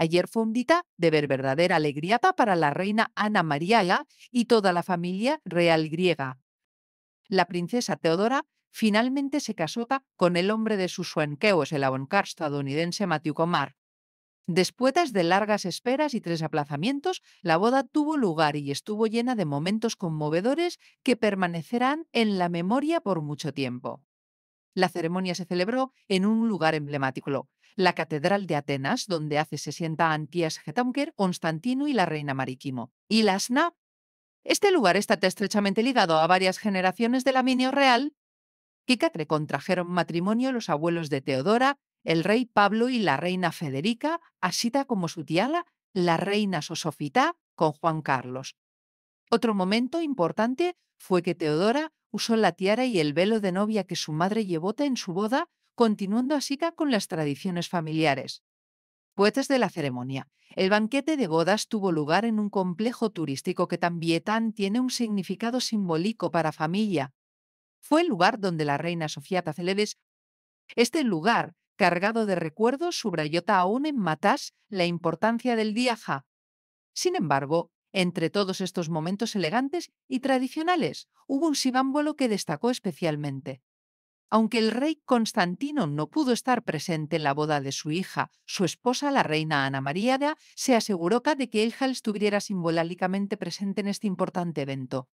Ayer fue un día de ver verdadera alegría para la reina Ana María y toda la familia real griega. La princesa Teodora finalmente se casó con el hombre de sus sueños, el aboncar estadounidense Matthew Kumar. Después de largas esperas y 3 aplazamientos, la boda tuvo lugar y estuvo llena de momentos conmovedores que permanecerán en la memoria por mucho tiempo. La ceremonia se celebró en un lugar emblemático, la Catedral de Atenas, donde hace 60 antías getamker Constantino y la reina Marikimo. Y la Asna. Este lugar está estrechamente ligado a varias generaciones de la minion real, que contrajeron matrimonio los abuelos de Teodora, el rey Pablo y la reina Federica, así como su tía, la reina Sosofita, con Juan Carlos. Otro momento importante fue que Teodora usó la tiara y el velo de novia que su madre llevó en su boda, continuando así con las tradiciones familiares. Después de la ceremonia, el banquete de bodas tuvo lugar en un complejo turístico que también tiene un significado simbólico para familia. Fue el lugar donde la reina Sofía Tacelebes. Este lugar, cargado de recuerdos, subrayó aún en Matas la importancia del viaje. Sin embargo, entre todos estos momentos elegantes y tradicionales, hubo un símbolo que destacó especialmente. Aunque el rey Constantino no pudo estar presente en la boda de su hija, su esposa, la reina Ana María, se aseguró de que ella estuviera simbólicamente presente en este importante evento,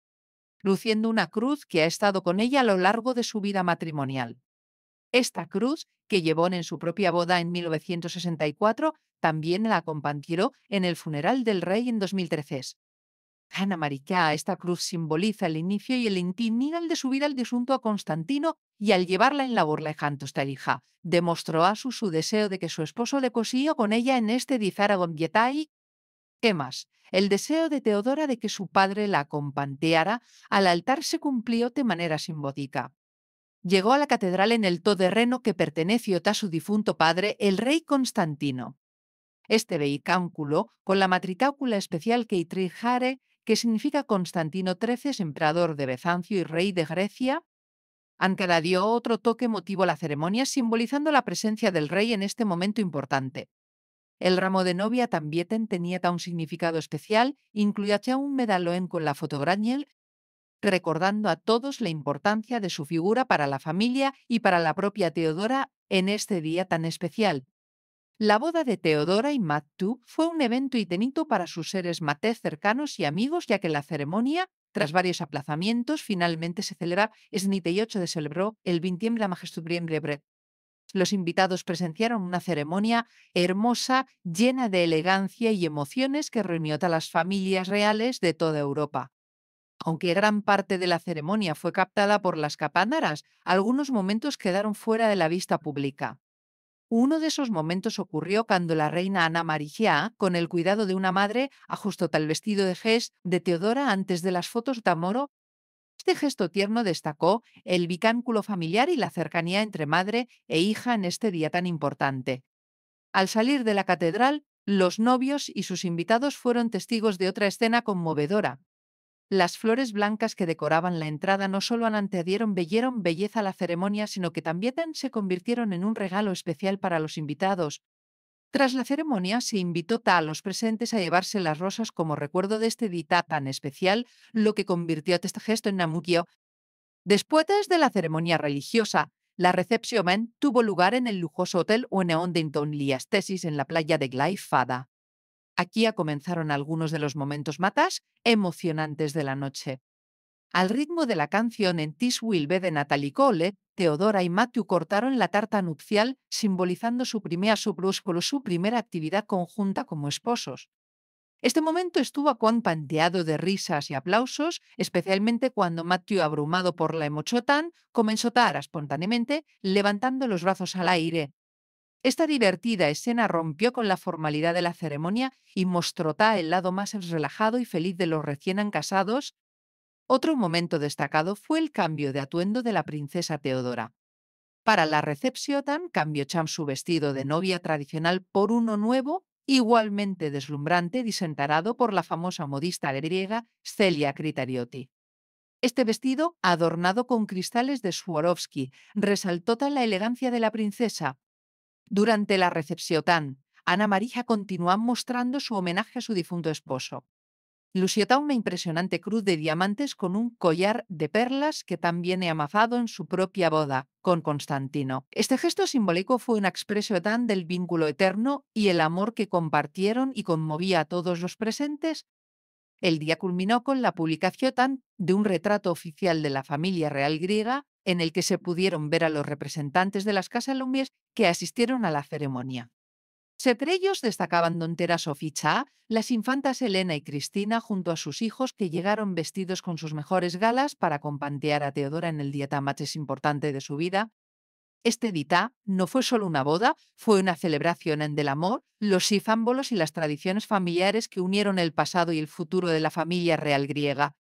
luciendo una cruz que ha estado con ella a lo largo de su vida matrimonial. Esta cruz, que llevó en su propia boda en 1964, también la acompañó en el funeral del rey en 2013. Ana María, esta cruz simboliza el inicio y el intimidal de su vida al disunto a Constantino y al llevarla en la borla de hija, demostró a su deseo de que su esposo le cosió con ella en este dizáragon yetai. ¿Qué más? El deseo de Teodora de que su padre la acompañara al altar se cumplió de manera simbólica. Llegó a la catedral en el todoterreno que perteneció a su difunto padre, el rey Constantino. Este vehículo, con la matrícula especial Keitrijare, que significa Constantino XIII, emperador de Bizancio y rey de Grecia, añadió otro toque emotivo a la ceremonia, simbolizando la presencia del rey en este momento importante. El ramo de novia también tenía un significado especial, incluía un medallón con la fotografía, recordando a todos la importancia de su figura para la familia y para la propia Teodora en este día tan especial. La boda de Teodora y Matthew fue un evento inédito para sus seres matés cercanos y amigos, ya que la ceremonia, tras varios aplazamientos, finalmente se celebra el 28 de celebró el 20 de majestubriembre. Los invitados presenciaron una ceremonia hermosa, llena de elegancia y emociones que reunió a las familias reales de toda Europa. Aunque gran parte de la ceremonia fue captada por las campanadas, algunos momentos quedaron fuera de la vista pública. Uno de esos momentos ocurrió cuando la reina Ana María, con el cuidado de una madre, ajustó el vestido de gés de Teodora antes de las fotos de amor. Este gesto tierno destacó el vínculo familiar y la cercanía entre madre e hija en este día tan importante. Al salir de la catedral, los novios y sus invitados fueron testigos de otra escena conmovedora. Las flores blancas que decoraban la entrada no solo añadieron belleza a la ceremonia, sino que también se convirtieron en un regalo especial para los invitados. Tras la ceremonia, se invitó a los presentes a llevarse las rosas como recuerdo de este día tan especial, lo que convirtió este gesto en amukio. Después de la ceremonia religiosa, la recepción tuvo lugar en el lujoso hotel Oneondington Liastesis en la playa de Glyfada. Aquí comenzaron algunos de los momentos más emocionantes de la noche. Al ritmo de la canción "And This Will Be" de Natalie Cole, Teodora y Matthew cortaron la tarta nupcial, simbolizando su primera actividad conjunta como esposos. Este momento estuvo acompañado de risas y aplausos, especialmente cuando Matthew, abrumado por la emoción, comenzó a bailar espontáneamente, levantando los brazos al aire. Esta divertida escena rompió con la formalidad de la ceremonia y mostró el lado más relajado y feliz de los recién casados. Otro momento destacado fue el cambio de atuendo de la princesa Teodora. Para la recepción cambió su vestido de novia tradicional por uno nuevo, igualmente deslumbrante, diseñado por la famosa modista griega Celia Kritarioti. Este vestido, adornado con cristales de Swarovski, resaltó la elegancia de la princesa. Durante la recepción, Ana María continúan mostrando su homenaje a su difunto esposo. Lució una impresionante cruz de diamantes con un collar de perlas que también he amazado en su propia boda con Constantino. Este gesto simbólico fue un expreso tan del vínculo eterno y el amor que compartieron y conmovía a todos los presentes. El día culminó con la publicación de un retrato oficial de la familia real griega en el que se pudieron ver a los representantes de las casas Lumière que asistieron a la ceremonia. Entre ellos destacaban don Teraso Ficha, las infantas Elena y Cristina junto a sus hijos que llegaron vestidos con sus mejores galas para compantear a Teodora en el día tan más importante de su vida. Este día no fue solo una boda, fue una celebración del amor, los símbolos y las tradiciones familiares que unieron el pasado y el futuro de la familia real griega.